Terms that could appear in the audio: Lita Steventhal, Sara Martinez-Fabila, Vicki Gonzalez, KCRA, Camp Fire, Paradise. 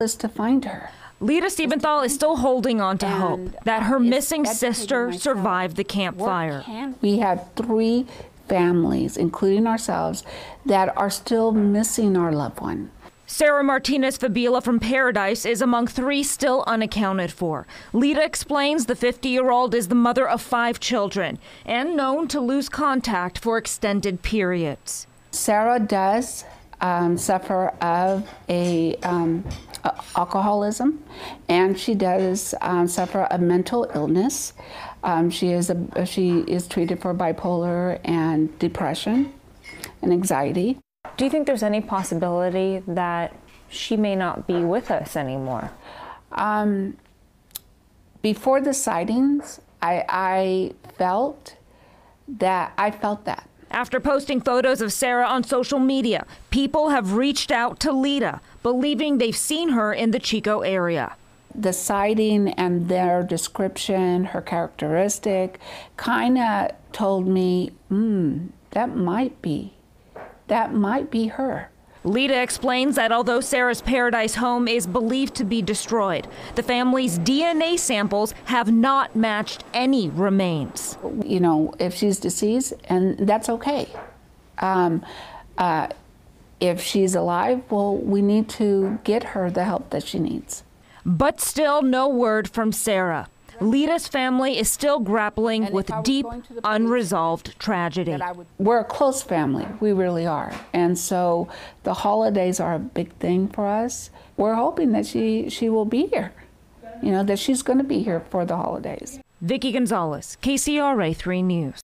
us to find her. Lita Steventhal is still holding on to hope that her missing sister survived the campfire. We have three families, including ourselves, that are still missing our loved one. Sara Martinez-Fabila from Paradise is among three still unaccounted for. Lita explains the 50-year-old is the mother of 5 children and known to lose contact for extended periods. Sara does suffer of alcoholism, and she does suffer a mental illness. She is treated for bipolar and depression and anxiety. Do you think there's any possibility that she may not be with us anymore? Before the sightings, I felt that. After posting photos of Sara on social media, people have reached out to Lita, believing they've seen her in the Chico area. The sighting and their description, her characteristic, kind of told me, that might be her. Lita explains that although Sara's Paradise home is believed to be destroyed, the family's DNA samples have not matched any remains. You know, if she's deceased, and that's okay. If she's alive, well, we need to get her the help that she needs. But still no word from Sara. Lita's family is still grappling with deep, unresolved tragedy. We're a close family, we really are. And so the holidays are a big thing for us. We're hoping that she will be here, that she's going to be here for the holidays. Vicki Gonzalez, KCRA 3 News.